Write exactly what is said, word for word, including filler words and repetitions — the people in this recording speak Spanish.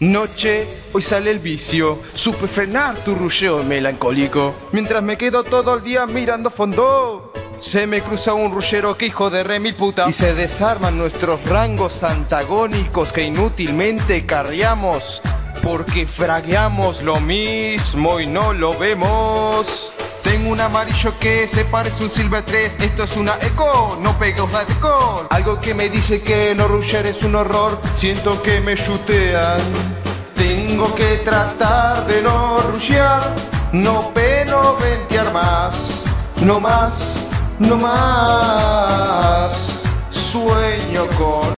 Noche, hoy sale el vicio, supe frenar tu rusheo melancólico, mientras me quedo todo el día mirando fondo. Se me cruza un rushero que hijo de re mil puta, y se desarman nuestros rangos antagónicos que inútilmente carriamos, porque fragueamos lo mismo y no lo vemos. Tengo un amarillo que se parece un Silver tres, esto es una eco, no pega una decor. Algo que me dice que no rushear es un horror, siento que me chutean. Tengo que tratar de no rushear, no peno ventear más, no más, no más. Sueño con...